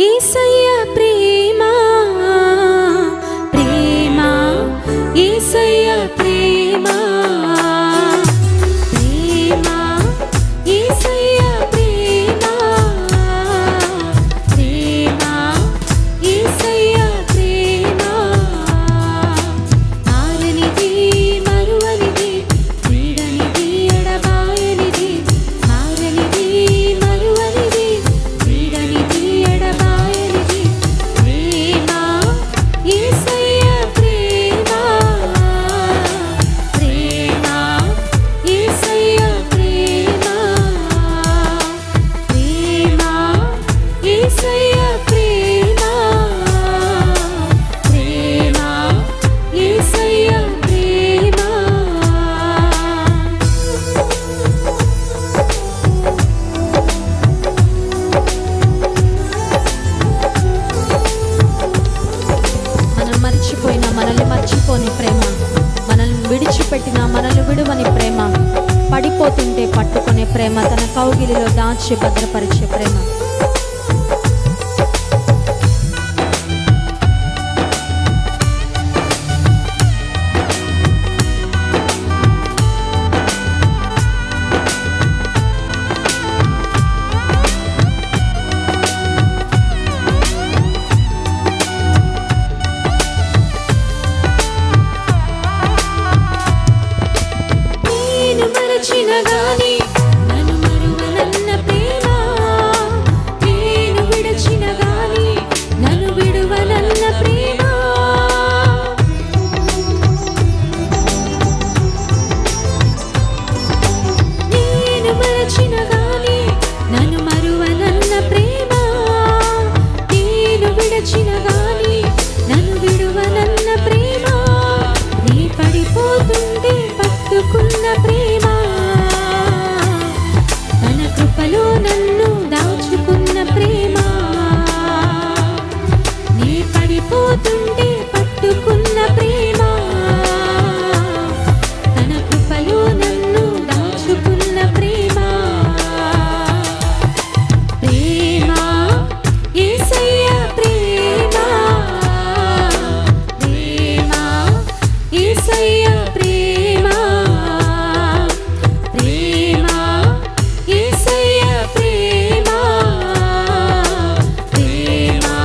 येसय्या प्रेमा प्रेमा येसय्या प्रेमा प्रेमा येसय्या प्रेमा प्रेमा येसय्या प्रेमा आरनिधि मरुवनिधि क्रीडनिधि अडबायनिधि आरनिधि मरुवनिधि क्रीडनिधि अडबायनिधि प्रेमा येसय्या प्रेमा प्रेमा येसय्या प्रेमा प्रेमा येसय्या प्रेमा प्रेमा येसय्या प्रेमा। మనం మర్చిపోయిన మనల్ని మర్చిపోని ప్రేమ, మనల్ని విడిచిపెట్టిన మనల్ని విడువని ప్రేమ, పడిపోతుంటే పట్టుకునే ప్రేమ, తన కౌగిలిలో దాచి భద్రపరిచే ప్రేమ. నేను మరచిన గాని నన్ను మరువనన్న ప్రేమ, నేను విడచిన గాని నన్ను విడువనన్న ప్రేమ, నేను మరచిన గాని నన్ను మరువనన్న ప్రేమ, నేను విడచిన గాని నన్ను విడువనన్న ప్రేమ, నీ పడిపోతుంటే పట్టుకున్న ప్రేమ, తన కృపలో నన్ను దాచుకున్న ప్రేమ, నీ పడిపోతుంటే పట్టుకున్న ప్రేమ, తన కృపలో నన్ను దాచుకున్న ప్రేమ. ప్రేమా యేసయ్యా ప్రేమా ప్రేమా యేసయ్యా ప్రేమా ప్రేమా యేసయ్యా ప్రేమా ప్రేమా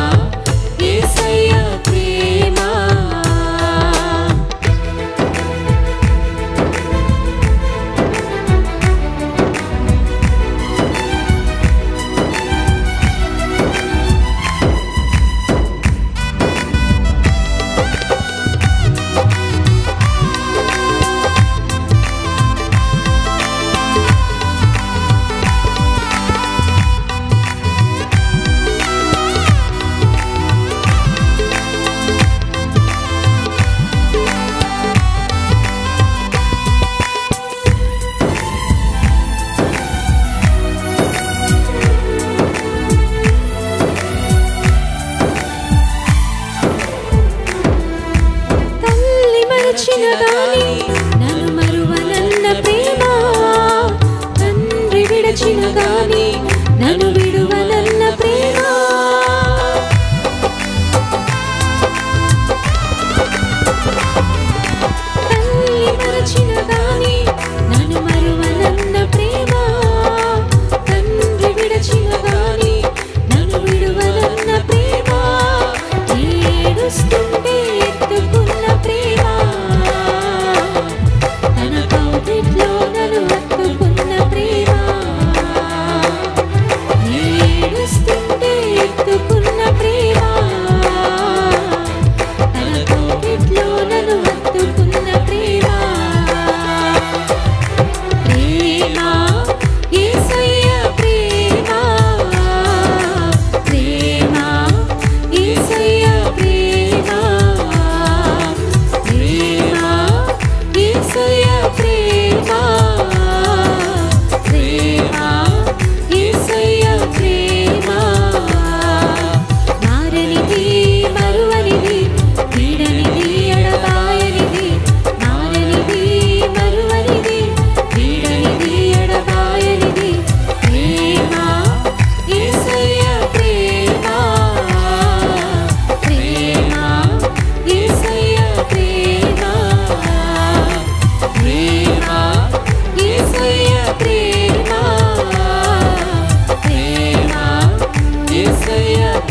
యేసయ్యా ప్రేమా.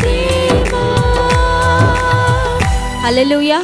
प्रेमा हालेलुया।